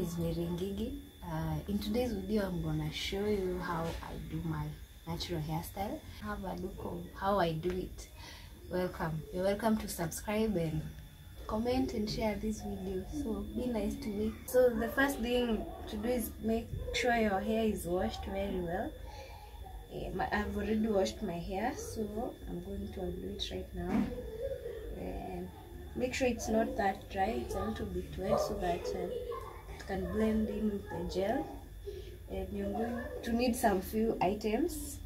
name is Sira Ngigi. In today's video, I'm gonna show you how I do my natural hairstyle. Have a look of how I do it. Welcome. You're welcome to subscribe and comment and share this video. So be nice to me. So the first thing to do is make sure your hair is washed very well. I've already washed my hair, so I'm going to undo it right now. And make sure it's not that dry, it's a little bit wet so that it can blend in with the gel. And you're going to need some few items.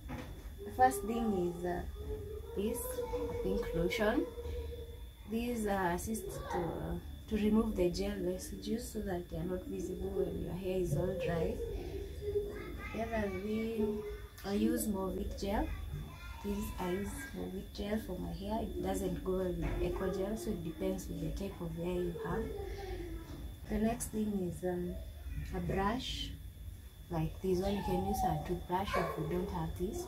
The first thing is this pink lotion. These assists to remove the gel residues so that they are not visible when your hair is all dry. The other thing, I use Movit gel. I use Movit gel for my hair. It doesn't go well with eco gel, so it depends on the type of hair you have. The next thing is a brush like this one. You can use a toothbrush if you don't have this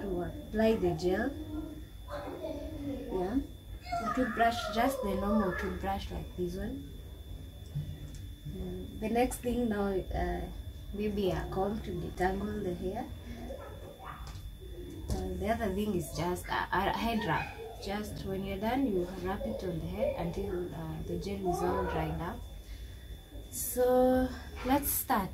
to apply the gel. Yeah, a toothbrush, just the normal toothbrush like this one. The next thing now, maybe a comb to detangle the hair. The other thing is just a head wrap. Just when you're done, you wrap it on the head until the gel is all dried up. So let's start.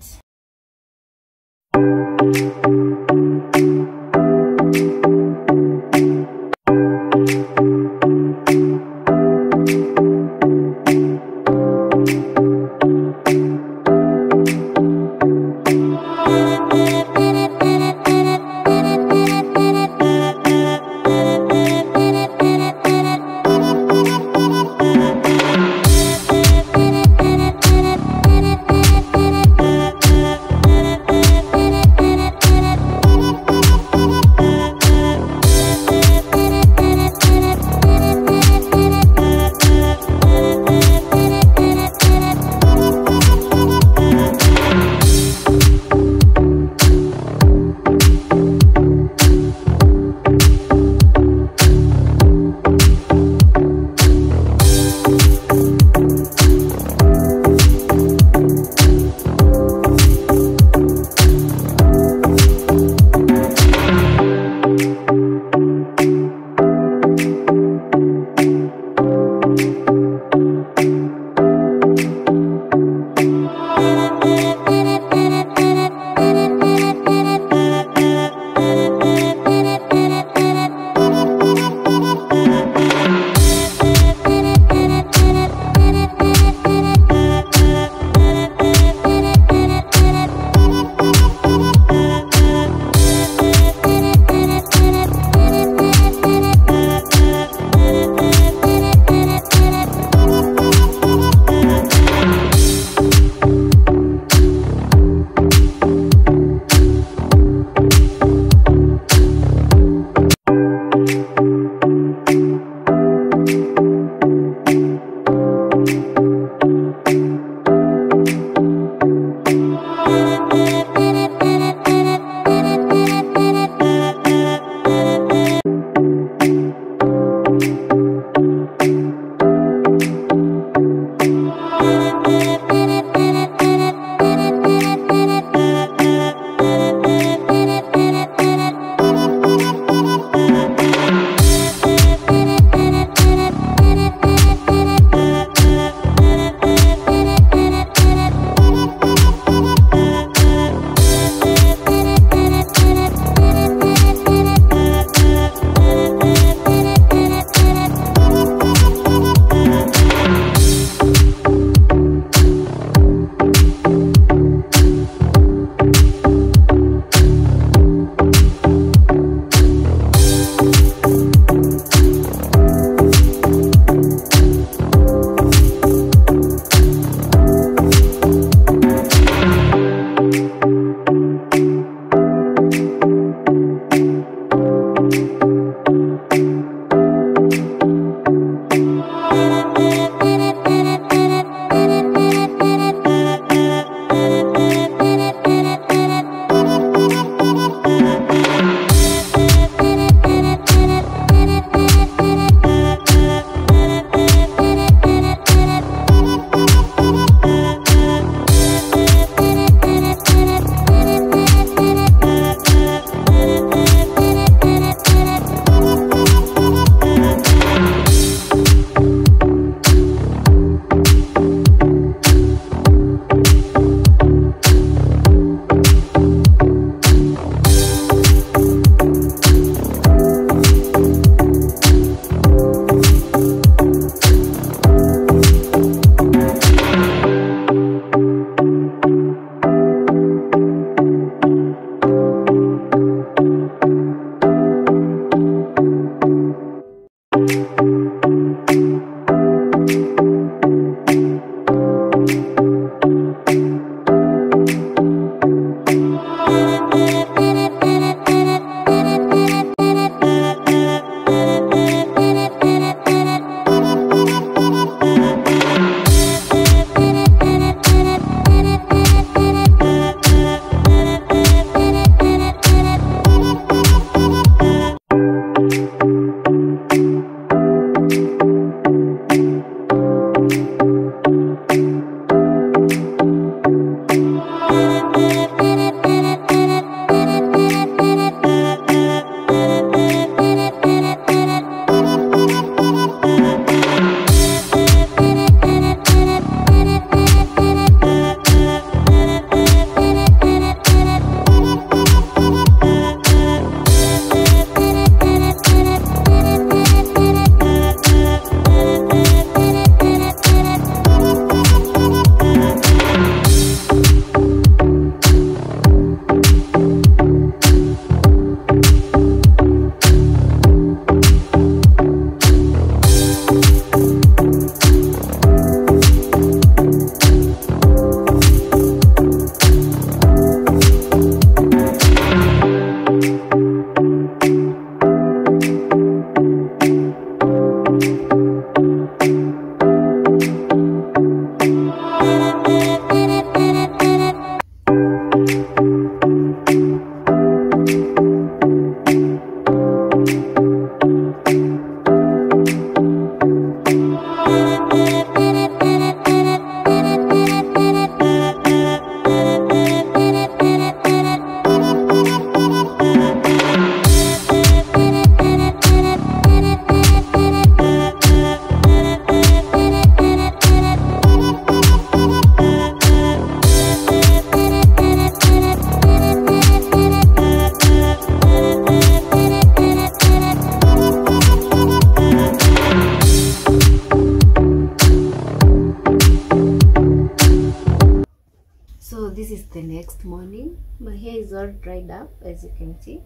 So this is the next morning. My hair is all dried up, as you can see,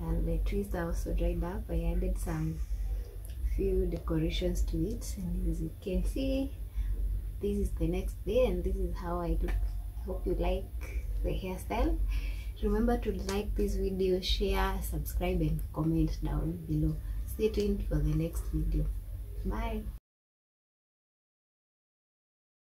and the trees are also dried up. I added some few decorations to it, and as you can see, this is the next day, and this is how I look. Hope you like the hairstyle. Remember to like this video, share, subscribe, and comment down below. Stay tuned for the next video. Bye.